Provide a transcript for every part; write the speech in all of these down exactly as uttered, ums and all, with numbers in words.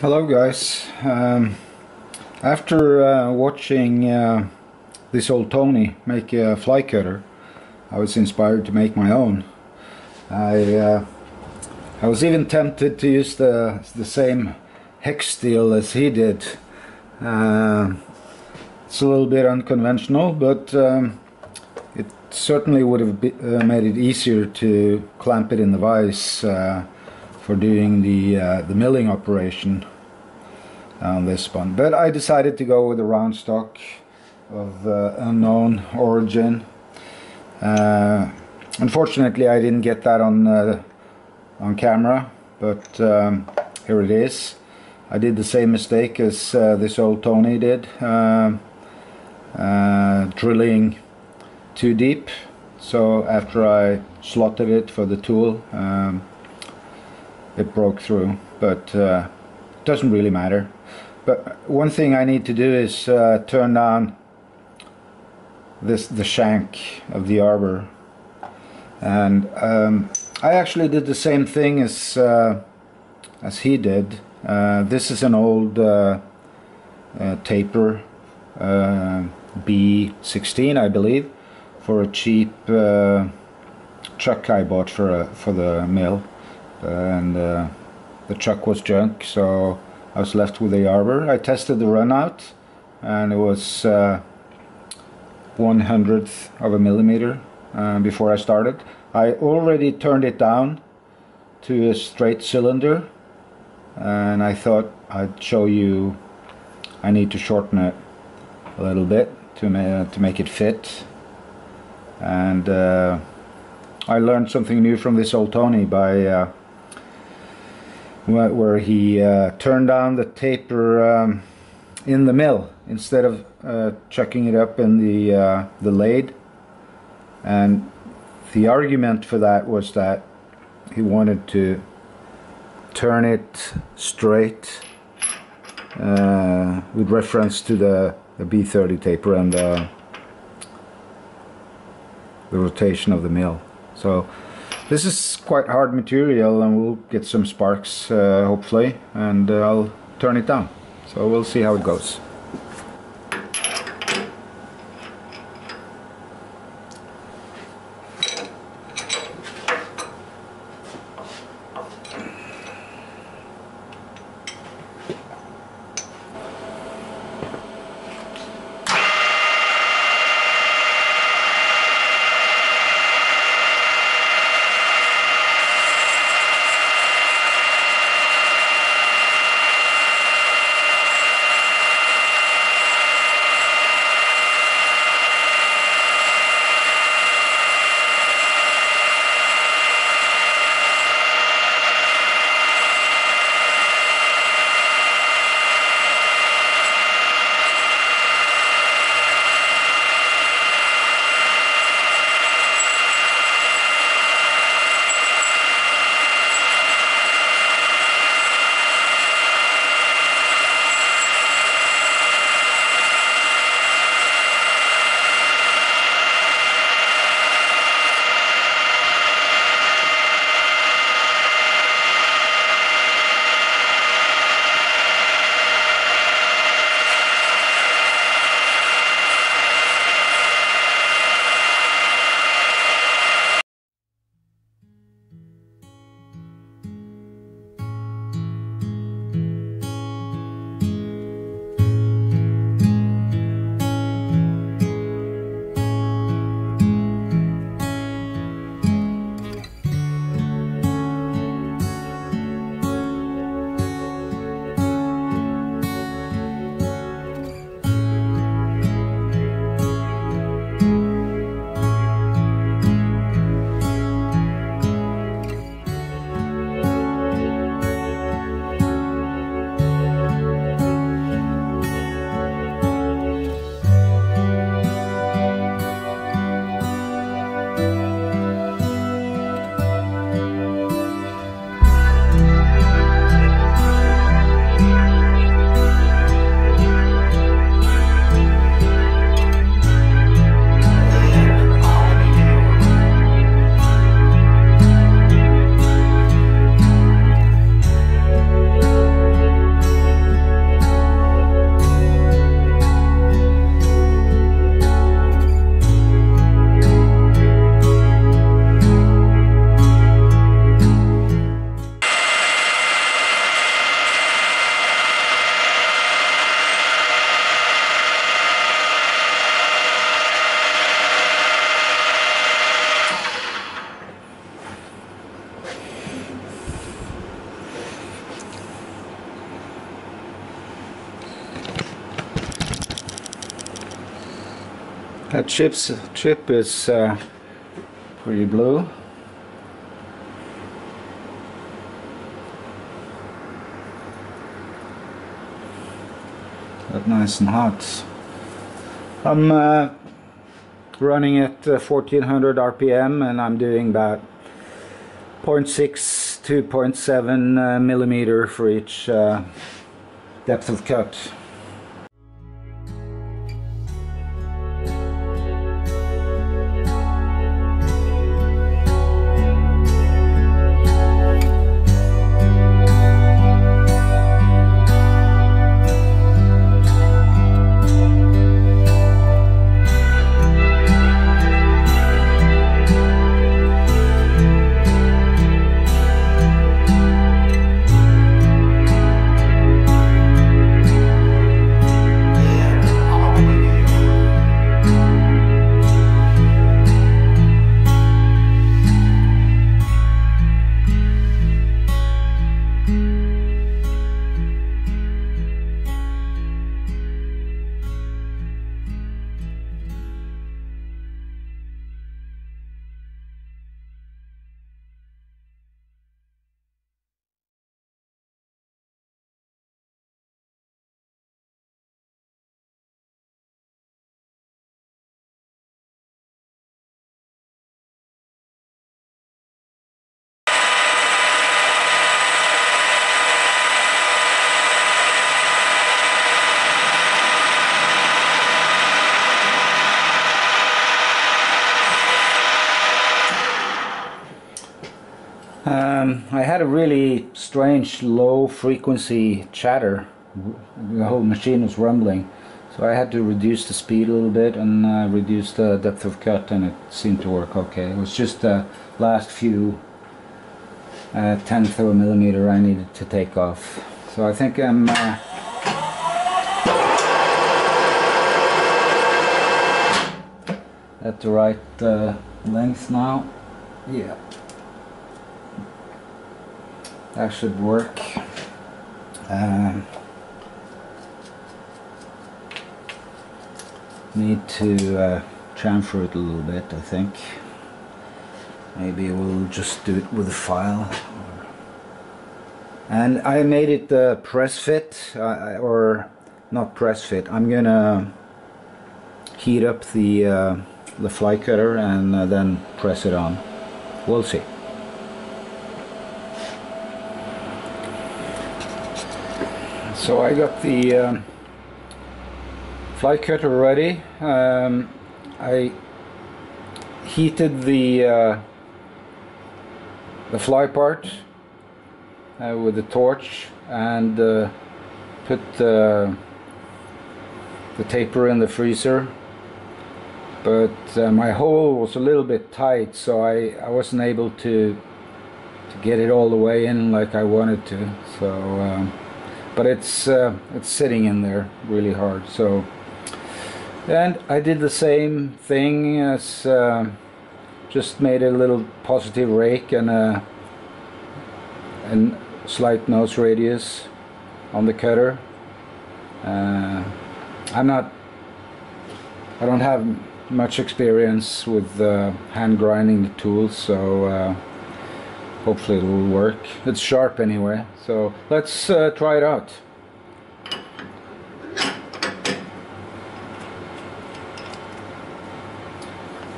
Hello guys, um, after uh, watching uh, This Old Tony make a fly cutter, I was inspired to make my own. I, uh, I was even tempted to use the, the same hex steel as he did. Uh, it's a little bit unconventional, but um, it certainly would have be, uh, made it easier to clamp it in the vise uh, for doing the, uh, the milling operation on this one. But I decided to go with a round stock of uh, unknown origin. Uh, unfortunately I didn't get that on, uh, on camera, but um, here it is. I did the same mistake as uh, This Old Tony did, uh, uh, drilling too deep, so after I slotted it for the tool, um, it broke through, but uh, doesn't really matter. But one thing I need to do is uh, turn down this the shank of the arbor, and um, I actually did the same thing as uh, as he did. Uh, this is an old uh, uh, taper, uh, B sixteen, I believe, for a cheap uh, truck I bought for uh, for the mill. And uh, the chuck was junk, so I was left with the arbor. I tested the runout, and it was uh, one hundredth of a millimeter uh, before I started. I already turned it down to a straight cylinder, and I thought I'd show you. I need to shorten it a little bit to ma to make it fit, and uh, I learned something new from This Old Tony by. Uh, where he uh, turned down the taper um, in the mill instead of uh, chucking it up in the uh, the lathe. And the argument for that was that he wanted to turn it straight uh, with reference to the, the B thirty taper and uh, the rotation of the mill. So this is quite hard material, and we'll get some sparks uh, hopefully, and uh, I'll turn it down. So we'll see how it goes. That chips chip is uh, pretty blue. That's nice and hot. I'm uh, running at uh, fourteen hundred R P M, and I'm doing about zero point six to zero point seven uh, millimeter for each uh, depth of cut. Um, I had a really strange low frequency chatter. The whole machine was rumbling, so I had to reduce the speed a little bit and uh, reduce the depth of cut, and it seemed to work okay. It was just the last few uh, tenth of a millimeter I needed to take off. So I think I'm uh, at the right uh, length now. Yeah. That should work. Um, need to uh, chamfer it a little bit, I think. Maybe we'll just do it with a file. And I made it uh, press fit, uh, or not press fit. I'm gonna heat up the uh, the fly cutter and uh, then press it on. We'll see. So I got the um, fly cutter ready. Um, I heated the uh, the fly part uh, with the torch, and uh, put uh, the taper in the freezer. But uh, my hole was a little bit tight, so I, I wasn't able to to get it all the way in like I wanted to. So. Um, But it's uh, it's sitting in there really hard. So, and I did the same thing as uh, just made a little positive rake and a and slight nose radius on the cutter. Uh, I'm not. I don't have much experience with uh, hand grinding the tools, so. Uh, Hopefully it'll work. It's sharp anyway, so let's uh, try it out.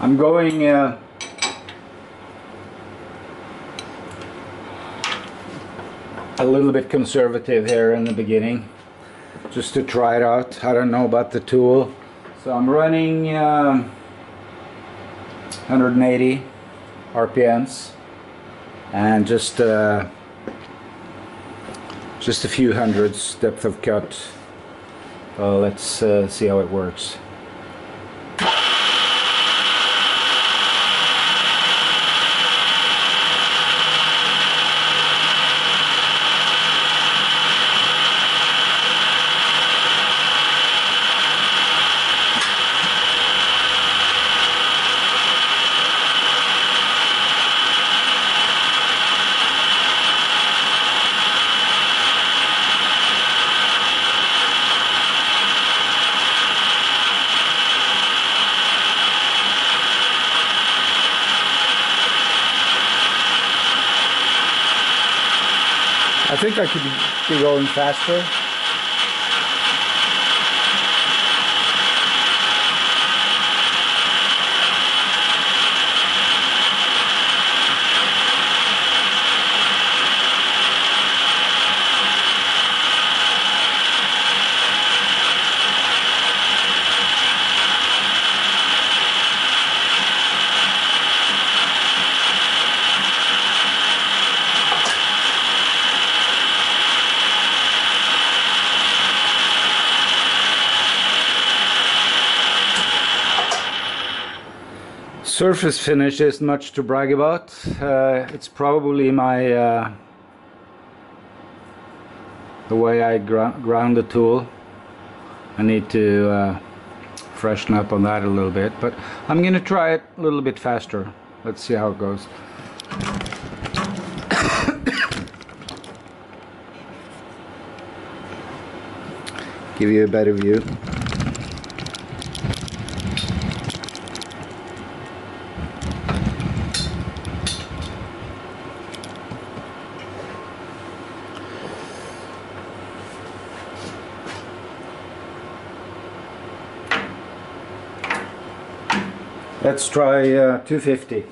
I'm going uh, a little bit conservative here in the beginning, just to try it out. I don't know about the tool, so I'm running um, one hundred eighty R P Ms. And just uh, just a few hundreds depth of cut. Uh, let's uh, see how it works. I think I could be going faster. Surface finish is much to brag about. Uh, it's probably my uh, the way I ground, ground the tool. I need to uh, freshen up on that a little bit, but I'm gonna try it a little bit faster. Let's see how it goes. Give you a better view. Let's try uh, two fifty.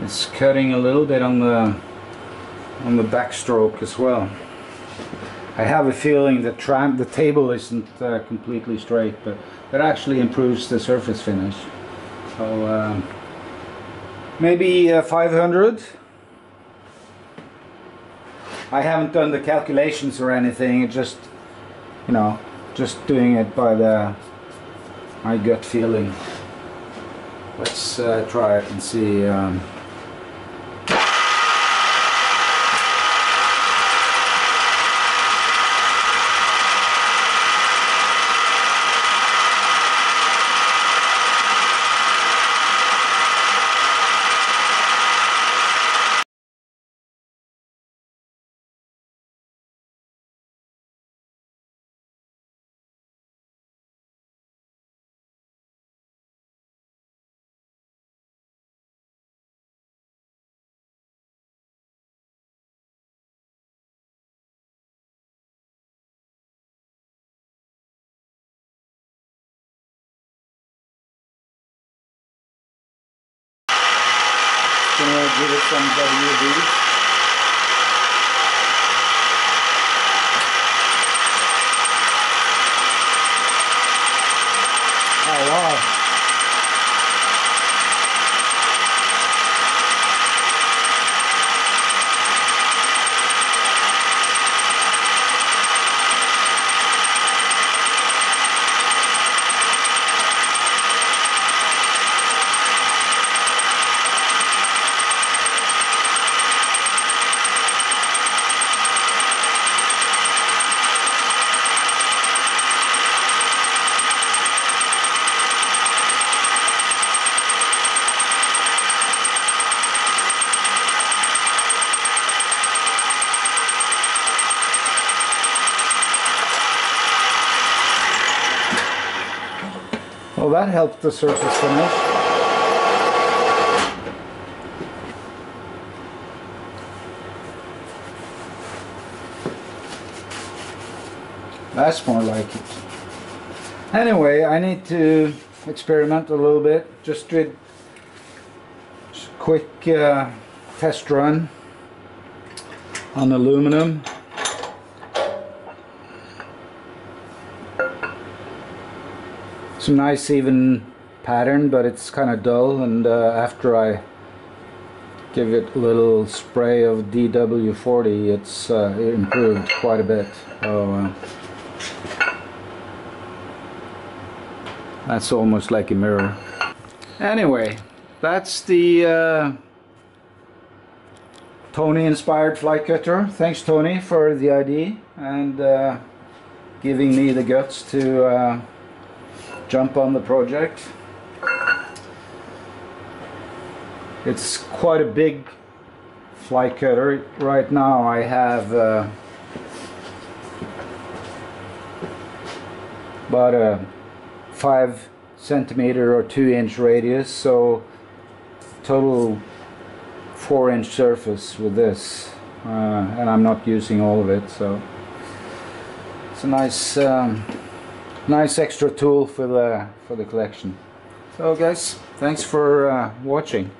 It's cutting a little bit on the on the backstroke as well. I have a feeling that tram the table isn't uh, completely straight, but that actually improves the surface finish. So uh, maybe uh, five hundred. I haven't done the calculations or anything. It just you know just doing it by the my gut feeling. Let's uh, try it and see. Um, Gonna give it some W D forty. Well, that helped the surface finish. That's more like it. Anyway, I need to experiment a little bit. Just did a quick uh, test run on aluminum. Some nice even pattern, but it's kind of dull, and uh, after I give it a little spray of D W forty, it's uh, it improved quite a bit. Oh, uh, that's almost like a mirror. Anyway, that's the uh, Tony inspired fly cutter. Thanks, Tony, for the idea and uh, giving me the guts to uh, jump on the project. It's quite a big fly cutter. Right now I have uh, about a five centimeter or two inch radius, so total four inch surface with this, uh, and I'm not using all of it, so it's a nice um, nice extra tool for the for the collection. So guys, thanks for uh, watching.